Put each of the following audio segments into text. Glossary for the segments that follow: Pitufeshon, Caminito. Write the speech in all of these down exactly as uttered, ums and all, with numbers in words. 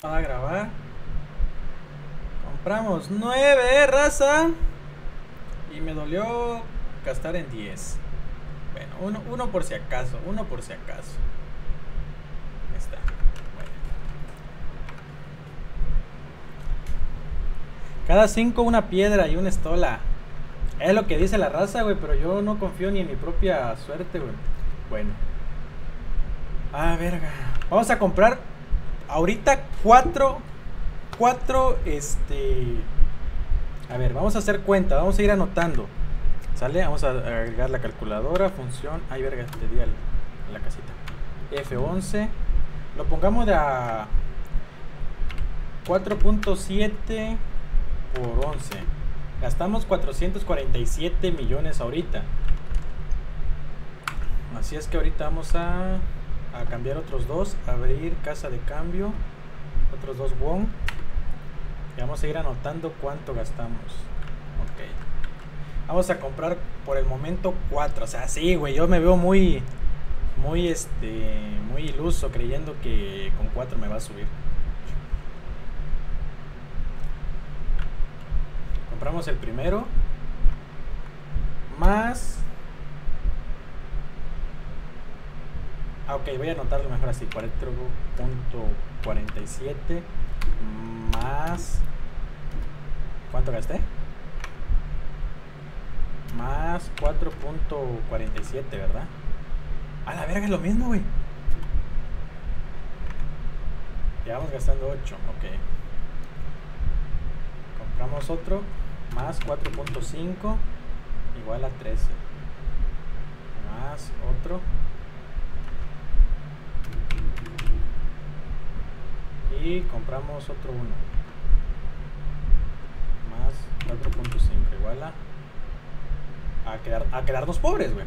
Para grabar. Compramos nueve, raza. Y me dolió gastar en diez. Bueno, uno, uno por si acaso. Uno por si acaso. Ahí está. Bueno. Cada cinco una piedra y una estola. Es lo que dice la raza, güey. Pero yo no confío ni en mi propia suerte, güey. Bueno. Ah, verga. Vamos a comprar ahorita cuatro. Cuatro, este... A ver, vamos a hacer cuenta. Vamos a ir anotando. ¿Sale? Vamos a agregar la calculadora. Función. Ay, verga, te di la casita. F once. Lo pongamos de a... cuatro punto siete por once. Gastamos cuatrocientos cuarenta y siete millones ahorita. Así es que ahorita vamos a, a cambiar otros dos. Abrir casa de cambio. Otros dos won. Y vamos a ir anotando cuánto gastamos. Ok. Vamos a comprar por el momento cuatro. O sea, sí, güey. Yo me veo muy, muy, este, muy iluso creyendo que con cuatro me va a subir. Compramos el primero. Más. Ah, ok, voy a anotarlo mejor así. cuatro punto cuarenta y siete más. ¿Cuánto gasté? Más cuatro punto cuarenta y siete, ¿verdad? A la verga es lo mismo, güey. Llevamos gastando ocho, ok. Compramos otro. Más cuatro punto cinco igual a trece. Más otro. Y compramos otro uno. Más cuatro punto cinco igual a a, quedar, a quedarnos pobres, güey.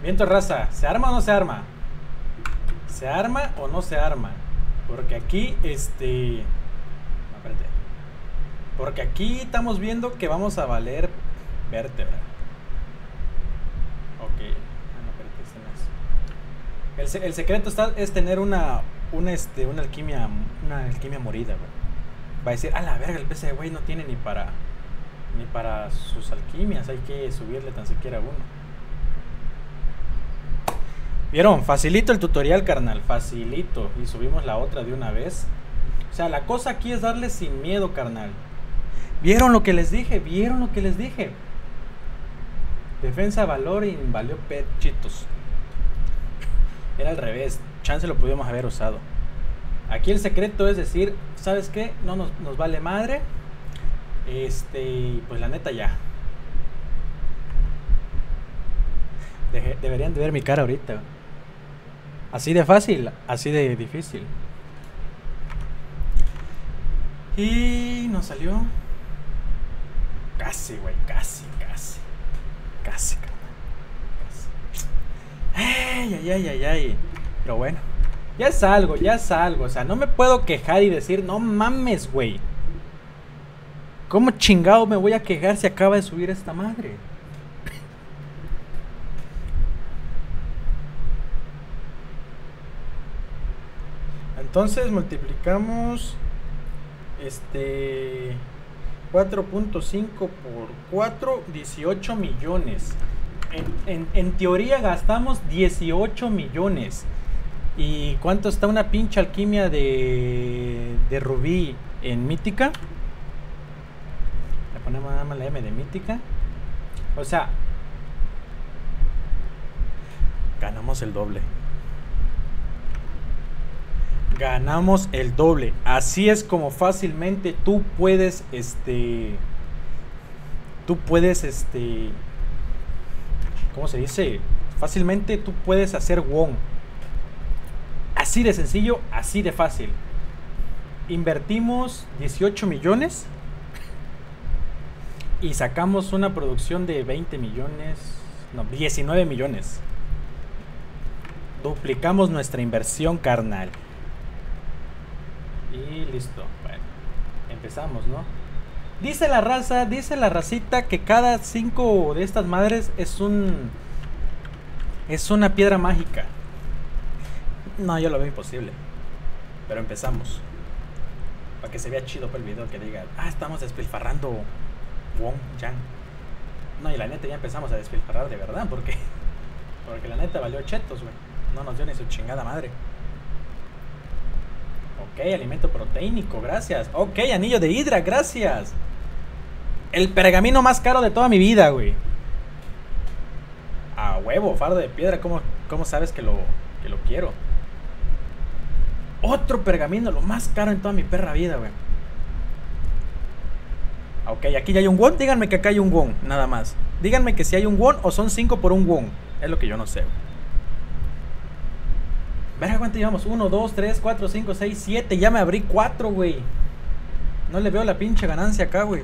Viento, raza. ¿Se arma o no se arma? ¿Se arma o no se arma? Porque aquí, este... No, espérate. Porque aquí estamos viendo que vamos a valer vértebra. Ok. El, se el secreto está, es tener una, una, este, una alquimia una alquimia morida, güey. Va a decir, a la verga, el P C, güey, no tiene ni para ni para sus alquimias. Hay que subirle tan siquiera uno. ¿Vieron? Facilito el tutorial, carnal. Facilito. Y subimos la otra de una vez. O sea, la cosa aquí es darle sin miedo, carnal. ¿Vieron lo que les dije? ¿Vieron lo que les dije? Defensa, valor y valió pechitos. Era al revés, chance lo pudimos haber usado. Aquí el secreto es decir, ¿sabes qué? No nos, nos vale madre. Este, pues la neta ya. Deje, deberían de ver mi cara ahorita. Así de fácil, así de difícil. Y nos salió. Casi, güey, casi, casi. Casi, casi. Ay, ay, ay, ay, ay. Pero bueno, ya salgo, ya salgo. O sea, no me puedo quejar y decir, no mames, güey. ¿Cómo chingado me voy a quejar si acaba de subir esta madre? Entonces multiplicamos este cuatro punto cinco por cuatro, dieciocho millones. En, en, en teoría gastamos dieciocho millones. ¿Y cuánto está una pinche alquimia de, de rubí en mítica? Le ponemos nada más la M de mítica. O sea, ganamos el doble. Ganamos el doble. Así es como fácilmente tú puedes, este... Tú puedes, este... ¿Cómo se dice? Fácilmente tú puedes hacer won. Así de sencillo, así de fácil. Invertimos dieciocho millones y sacamos una producción de veinte millones. No, diecinueve millones. Duplicamos nuestra inversión, carnal. Y listo. Bueno, empezamos, ¿no? Dice la raza, dice la racita que cada cinco de estas madres es un... Es una piedra mágica. No, yo lo veo imposible. Pero empezamos. Para que se vea chido para el video, que diga, ah, estamos despilfarrando Wong Yang. No, y la neta ya empezamos a despilfarrar de verdad, porque porque la neta valió chetos, güey. No nos dio ni su chingada madre. Ok, alimento proteínico, gracias. Ok, anillo de hidra, gracias. El pergamino más caro de toda mi vida, güey. A huevo, fardo de piedra. ¿Cómo, cómo sabes que lo, que lo quiero? Otro pergamino, lo más caro en toda mi perra vida, güey. Ok, aquí ya hay un won. Díganme que acá hay un won, nada más. Díganme que si hay un won o son cinco por un won. Es lo que yo no sé, güey. Verga, ¿cuánto llevamos? uno, dos, tres, cuatro, cinco, seis, siete. Ya me abrí cuatro, güey. No le veo la pinche ganancia acá, güey.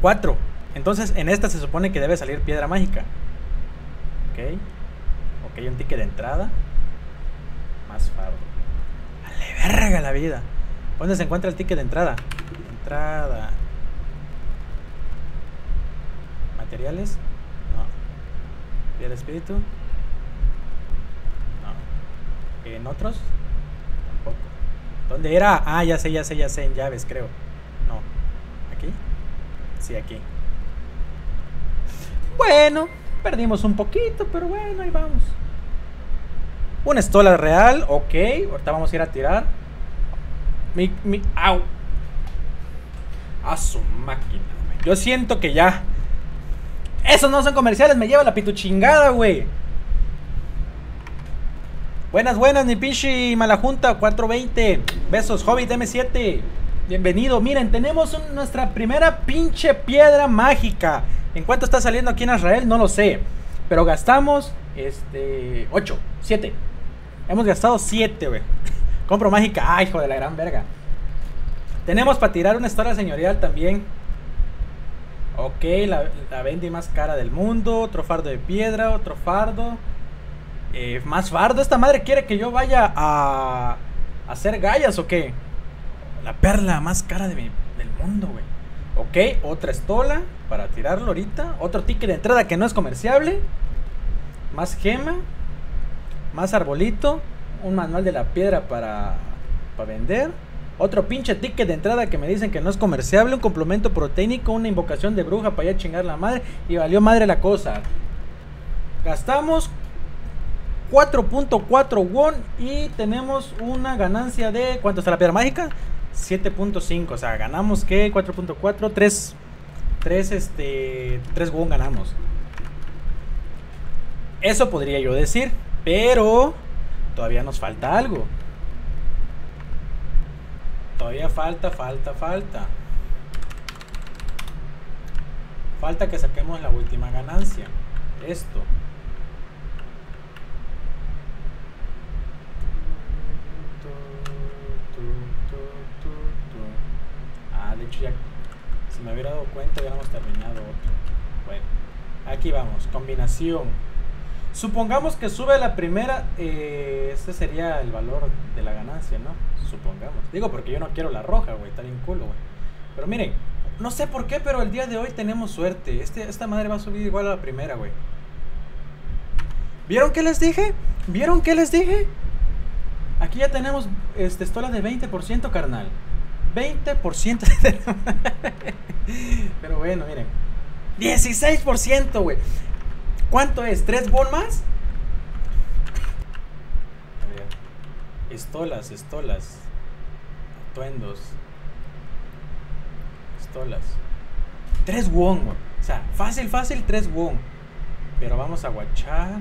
Cuatro. Entonces, en esta se supone que debe salir piedra mágica. Ok. Ok, un ticket de entrada. Más fardo. Dale, verga la vida. ¿Dónde se encuentra el ticket de entrada? Entrada. ¿Materiales? No. Piedra espíritu. ¿En otros? Tampoco. ¿Dónde era? Ah, ya sé, ya sé, ya sé. En llaves, creo. No. ¿Aquí? Sí, aquí. Bueno, perdimos un poquito, pero bueno, ahí vamos. Una estola real, ok. Ahorita vamos a ir a tirar. Mi, mi, au. A su máquina, güey. Yo siento que ya. Esos no son comerciales, me lleva la pituchingada, güey. Buenas, buenas, mi pinche Malajunta, cuatro veinte. Besos, Hobbit M siete. Bienvenido. Miren, tenemos un, nuestra primera pinche piedra mágica. ¿En cuánto está saliendo aquí en Israel? No lo sé. Pero gastamos, este, ocho, siete. Hemos gastado siete, güey. Compro mágica. Ay, hijo de la gran verga. Tenemos para tirar una historia señorial también. Ok, la, la vendi más cara del mundo. Otro fardo de piedra, otro fardo. Eh, más fardo, esta madre quiere que yo vaya a, a hacer gallas o qué. La perla más cara de mi, del mundo, güey. Ok, otra estola para tirarlo ahorita. Otro ticket de entrada que no es comerciable. Más gema. Más arbolito. Un manual de la piedra para, para vender. Otro pinche ticket de entrada que me dicen que no es comerciable. Un complemento proteínico. Una invocación de bruja para ya chingar la madre. Y valió madre la cosa. Gastamos cuatro punto cuatro won y tenemos una ganancia de... ¿Cuánto está la piedra mágica? siete punto cinco, o sea, ganamos que cuatro punto cuatro, tres, tres, este, tres won ganamos. Eso podría yo decir, pero todavía nos falta algo. Todavía falta, falta, falta. Falta que saquemos la última ganancia. Esto. De hecho, ya si me hubiera dado cuenta hubiéramos terminado otro. Bueno, aquí vamos, combinación. Supongamos que sube la primera, eh, este sería el valor de la ganancia, ¿no? Supongamos, digo porque yo no quiero la roja, güey, está bien culo, güey. Pero miren, no sé por qué, pero el día de hoy tenemos suerte. Este, esta madre va a subir igual a la primera, güey. ¿Vieron qué les dije? ¿Vieron qué les dije? Aquí ya tenemos este, estola de veinte por ciento, carnal. veinte por ciento de... Pero bueno, miren, dieciséis por ciento, güey. ¿Cuánto es? ¿tres won más? A ver. Estolas, estolas. Atuendos. Estolas. tres won, güey. O sea, fácil, fácil, tres won. Pero vamos a guachar.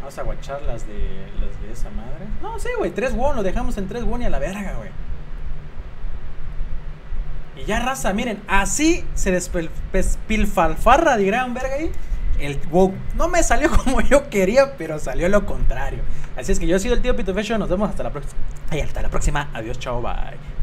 Vamos a guachar las de, las de esa madre. No, sí, güey, tres won, lo dejamos en tres won y a la verga, güey. Y ya, raza, miren, así se despilfarra, dirán, verga, ahí el wow. No me salió como yo quería, pero salió lo contrario. Así es que yo he sido el tío Pitufeshon, nos vemos hasta la próxima. Ay, hasta la próxima, adiós, chao, bye.